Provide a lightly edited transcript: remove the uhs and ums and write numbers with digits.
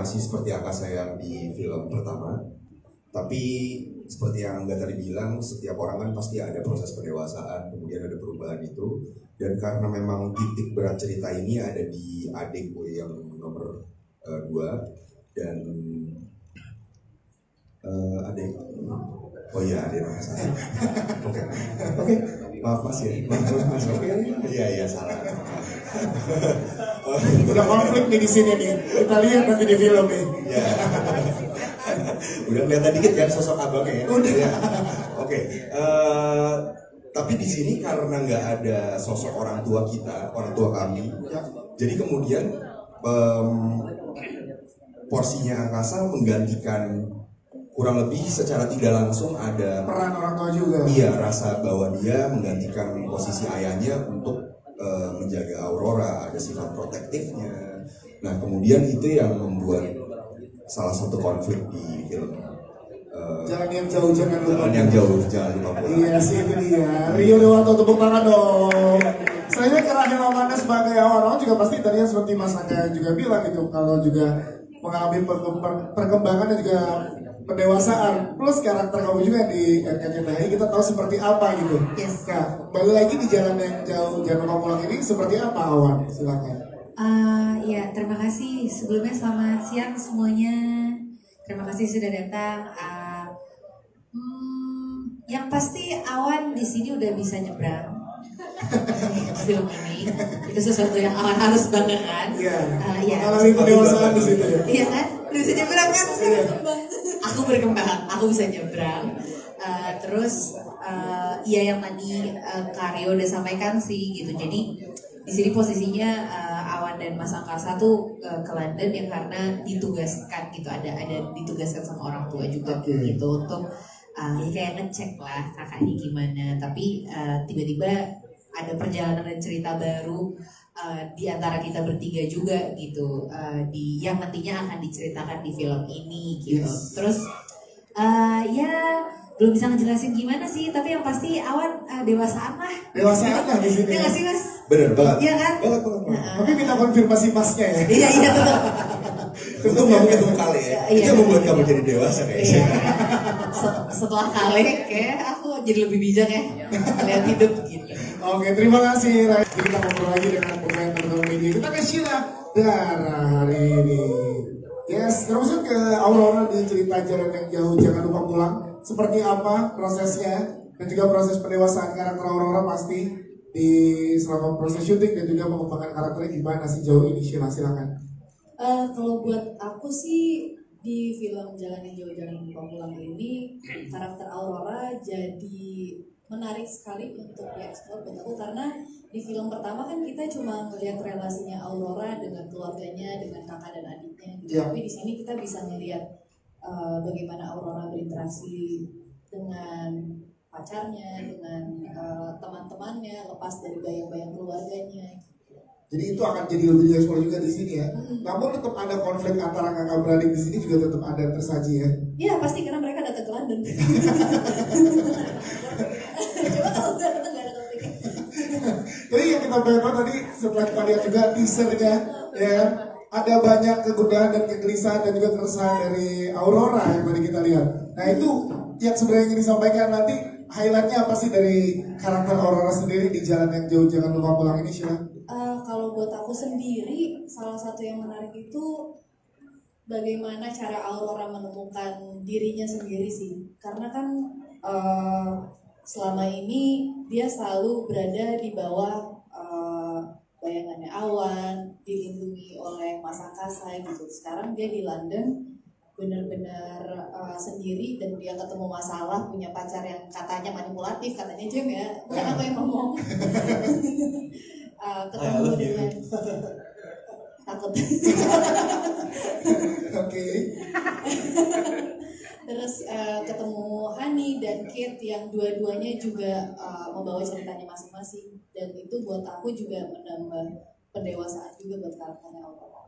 masih seperti Angkasa yang di film pertama. Tapi seperti yang Angga tadi bilang, setiap orang kan pasti ada proses pendewasaan, kemudian ada perubahan itu. Dan karena memang titik berat cerita ini ada di adik gue yang nomor 2. Dan adik, oh iya adik nomor 1. Oke, maaf mas ya. Iya, salah. Udah konflik nih di sini nih, kita lihat nanti di film nih. Udah kelihatan dikit kan sosok abangnya ya? Udah. Oke. Tapi di sini karena nggak ada sosok orang tua kita, orang tua kami, jadi kemudian porsinya Angkasa menggantikan kurang lebih secara tidak langsung ada peran orang tua juga. Iya, rasa bahwa dia menggantikan posisi ayahnya untuk menjaga Aurora, ada sifat protektifnya. Nah, kemudian itu yang membuat salah satu konflik di film Jalan yang Jauh Jangan Lupa Pulang. Jalan yang Jauh Jangan Lupa Pulang. Iya sih itu dia. Rio Dewanto, tepuk tangan dong. Saya kira Awan sebagai Awan juga pasti tadinya seperti Mas Angga juga bilang gitu, kalau juga mengalami perkembangan dan juga pendewasaan. Plus karakter kamu juga di NKCTHI kita tahu seperti apa gitu. Yes. Nah, balik lagi di Jalan yang Jauh Jangan Lupa Pulang ini seperti apa Awan? Silakan. Ya, terima kasih. Sebelumnya selamat siang semuanya. Terima kasih sudah datang. Yang pasti Awan di sini udah bisa nyebrang film ini. Itu sesuatu yang Awan harus banggakan. Kalau ini kedewasaan di situ ya. Iya kan? Udah bisa nyebrang kan? Aku berkembang, aku bisa nyebrang. Terus, yang tadi Kak Rio udah sampaikan sih gitu. Jadi di sini posisinya Awan dan Mas Angkasa tuh ke London ya karena ditugaskan gitu, ada ditugaskan sama orang tua juga gitu untuk ya kayak ngecek lah kakaknya gimana. Tapi tiba-tiba ada perjalanan dan cerita baru di antara kita bertiga juga gitu, di yang nantinya akan diceritakan di film ini gitu. Yes. Terus ya belum bisa ngejelasin gimana sih, tapi yang pasti Awan dewasaan lah. Dewasaan lah di sini. Ya nggak sih mas? Bener banget. Iya kan? Banget. Tapi kita konfirmasi masnya ya. Iya betul. Tentu nggak mungkin satu kali ya. Itu yang membuat kamu jadi dewasa kayaknya. Iya. Setelah kali kayak aku jadi lebih bijak ya melihat hidup gitu. Oke, terima kasih. Jadi kita ngobrol lagi dengan pemain pertama ini. Kita ke Sheila Dara hari ini. Yes, terusin ke Aurora di cerita Jalan yang Jauh Jangan Lupa Pulang. Seperti apa prosesnya dan juga proses pendewasaan karakter Aurora pasti di selama proses syuting dan juga pengembangan karakternya gimana sih jauh ini Sheila, silakan. Kalau buat aku sih di film Jalan yang Jauh Jangan Lupa Pulang ini karakter Aurora jadi menarik sekali untuk dieksplor buat aku, karena di film pertama kan kita cuma melihat relasinya Aurora dengan keluarganya, dengan kakak dan adiknya gitu. Yeah. Tapi di sini kita bisa melihat bagaimana Aurora berinteraksi dengan pacarnya, dengan teman-temannya, lepas dari bayang-bayang keluarganya. Jadi itu akan jadi lebih jelas juga di sini ya. Namun tetap ada konflik antara kakak beradik di sini juga tetap ada tersaji ya. Iya pasti karena mereka datang ke London. Coba kalau udah kita nggak ada konflik. Jadi yang kita bayangkan tadi setelah kita lihat juga teasernya ya. Ada banyak kegundahan dan kegelisahan dan juga keresahan dari Aurora yang tadi kita lihat. Nah itu yang sebenarnya ingin disampaikan nanti highlightnya apa sih dari karakter Aurora sendiri di Jalan yang Jauh Jangan Lupa Pulang ini, Sheila? Kalau buat aku sendiri, salah satu yang menarik itu bagaimana cara Aurora menemukan dirinya sendiri sih. Karena kan selama ini dia selalu berada di bawah bayangannya Awan, dilindungi oleh Mas Angkasa gitu. Sekarang dia di London benar-benar sendiri dan dia ketemu masalah, punya pacar yang katanya manipulatif, katanya Jim ya, bukan aku yang ngomong. Ketemu dengan takut. Oke. Terus ketemu Hani dan Kate yang dua-duanya juga membawa ceritanya masing-masing. Dan itu buat aku juga menambah pendewasaan juga buat karakternya Aurora.